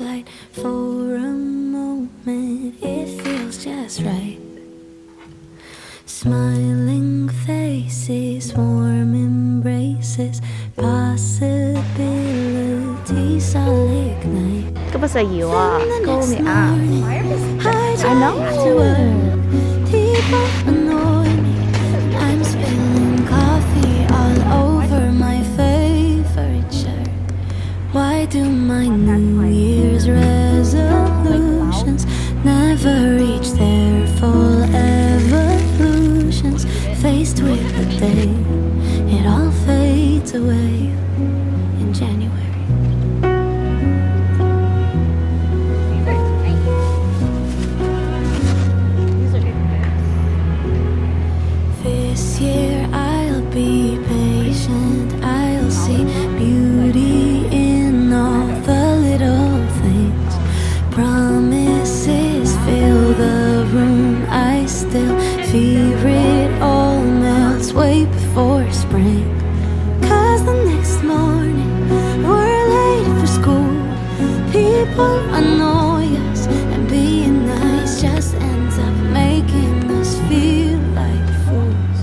flight for a moment. It feels just right. Smiling faces, warm embraces, possibilities all ignite. Cái bữa gì vậy? Cô mẹ à? I know too. Why do my New Year's resolutions never reach their full evolutions? Faced with the day, it all fades away in January. This year I'll be patient, I'll see beauty. Promises fill the room, I still fear it all melts way before spring. 'Cause the next morning we're late for school. People annoy us, and being nice just ends up making us feel like fools.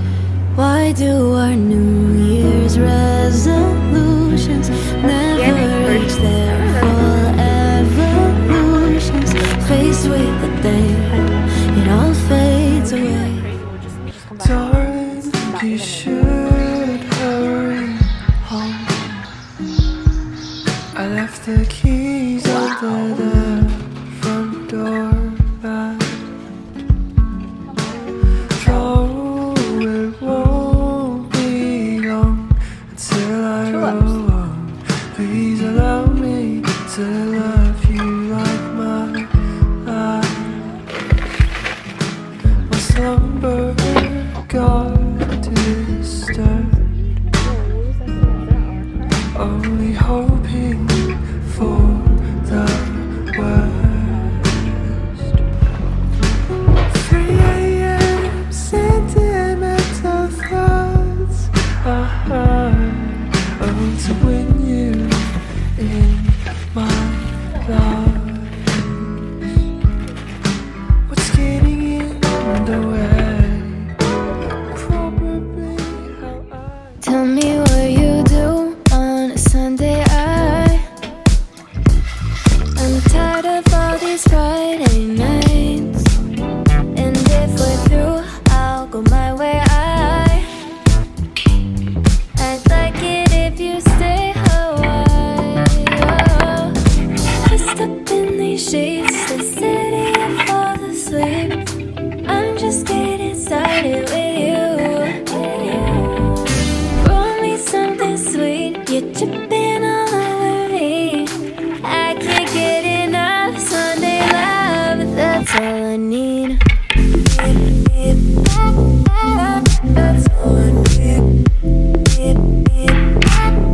Why do our New Year's resolutions never reach their full evolutions? Faced with the day, it all fades away. Darling, you should hurry home. I left the keys under the front door behind. Oh, it won't be long until I go home. Please allow me to love you like my life. My slumber got disturbed, only hoping for the worst. 3 AM sentimental thoughts I heard. I want to win you in my love. What's getting in the way? Probably how I... Tell me what you do on a Sunday. I'm tired of all these Friday nights, and if we're through, I'll go my way. I'd like it if you stay Hawaii. Up in these sheets, the city of all the sleep. I'm just getting started with you. Roll me something sweet, you're tripping all over me. I can't get enough Sunday love, that's all I need. That's all I need. I can't get enough.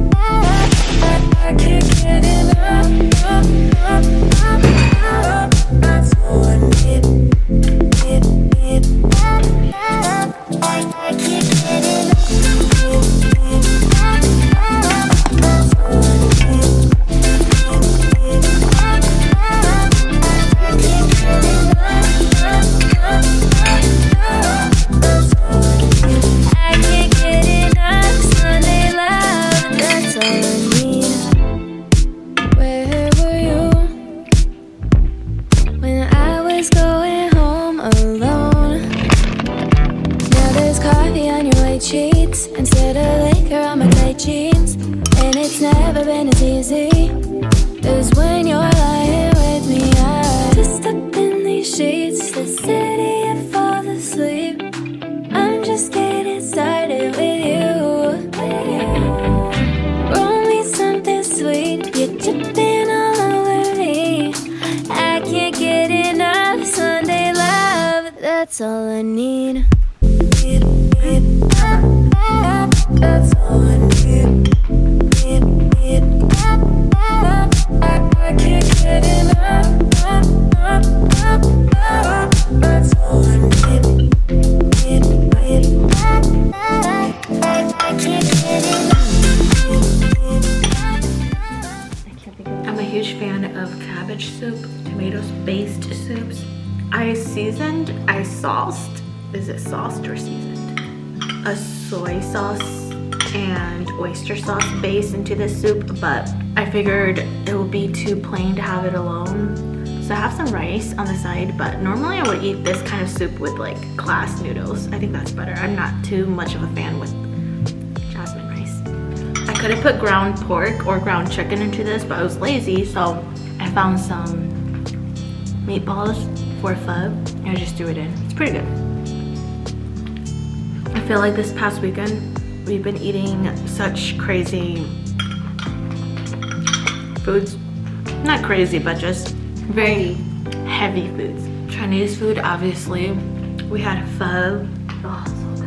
Instead of liquor on my tight jeans, and it's never been as easy as when you're lying with me. I'm just up in these sheets, the city of all the sleep. I'm just getting started with you. Roll me something sweet, you're tripping all over me. I can't get enough Sunday love, that's all I need. That's all I need. I can't get enough. That's all I need. I can't get enough. I can't think of it. huge fan of cabbage soup, tomatoes-based soups. I seasoned, I sauced, is it sauced or seasoned? A soy sauce and oyster sauce base into this soup, but I figured it would be too plain to have it alone. So I have some rice on the side, but normally I would eat this kind of soup with like class noodles. I think that's better. I'm not too much of a fan with jasmine rice. I could have put ground pork or ground chicken into this, but I was lazy, so I found some meatballs for pho and I just threw it in. It's pretty good. I feel like this past weekend we've been eating such crazy foods. Not crazy, but just very heavy foods. Chinese food, obviously. We had pho. Oh, so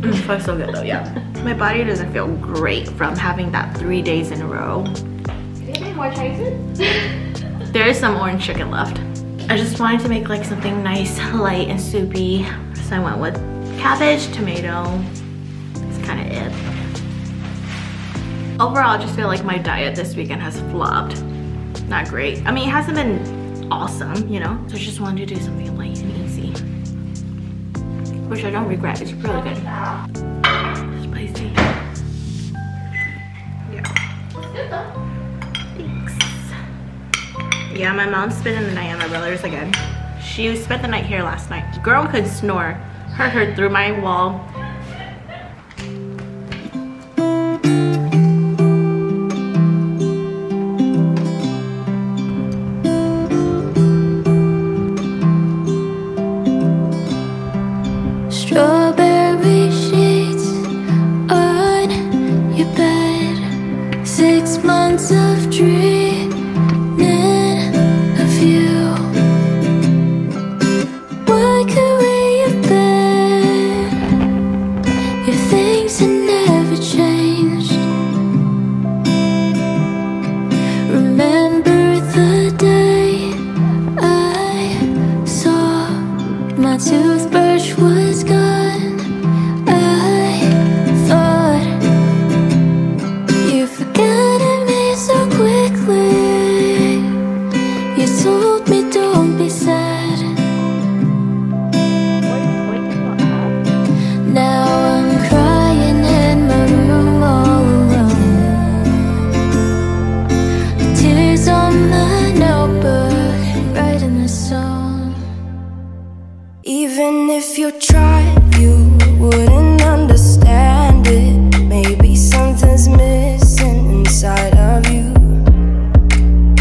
good. Pho's so good though, yeah. My body doesn't feel great from having that 3 days in a row. Did you make more Chinese food? There is some orange chicken left. I just wanted to make like something nice, light, and soupy. So I went with cabbage, tomato, kind of it. Overall, I just feel like my diet this weekend has flopped. Not great. I mean, it hasn't been awesome, you know? So I just wanted to do something light and easy, which I don't regret. It's really good. Spicy. Yeah. Thanks. Yeah, my mom's spending the night at my brother's again. She spent the night here last night. The girl could snore. Her heard through my wall. Even if you try, you